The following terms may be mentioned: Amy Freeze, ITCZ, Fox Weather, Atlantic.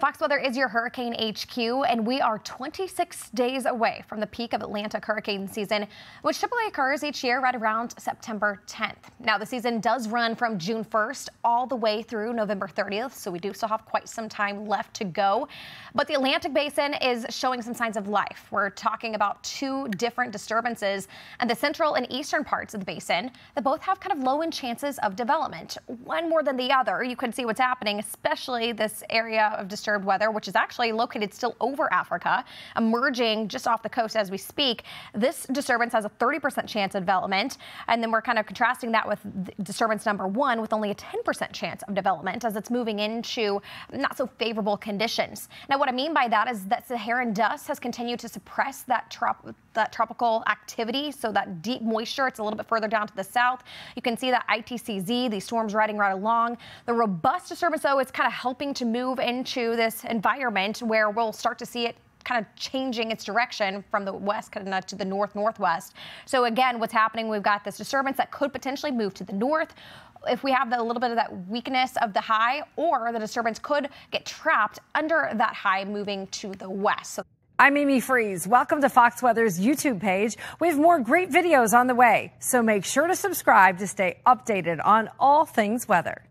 Fox Weather is your Hurricane HQ, and we are 26 days away from the peak of Atlantic hurricane season, which typically occurs each year right around September 10th. Now, the season does run from June 1st all the way through November 30th, so we do still have quite some time left to go. But the Atlantic basin is showing some signs of life. We're talking about two different disturbances and the central and eastern parts of the basin that both have kind of low in chances of development. One more than the other, you can see what's happening, especially this area of disturbed weather, which is actually located still over Africa, emerging just off the coast as we speak. This disturbance has a 30% chance of development, and then we're kind of contrasting that with disturbance number one with only a 10% chance of development as it's moving into not so favorable conditions. Now, what I mean by that is that Saharan dust has continued to suppress that tropical activity, so that deep moisture, it's a little bit further down to the south. You can see that ITCZ, these storms riding right along. The robust disturbance, though, is kind of helping to move into this environment where we'll start to see it kind of changing its direction from the west kind of to the northwest. So again, what's happening, we've got this disturbance that could potentially move to the north. If we have a little bit of that weakness of the high, or the disturbance could get trapped under that high moving to the west. So I'm Amy Freeze. Welcome to Fox Weather's YouTube page. We have more great videos on the way, so make sure to subscribe to stay updated on all things weather.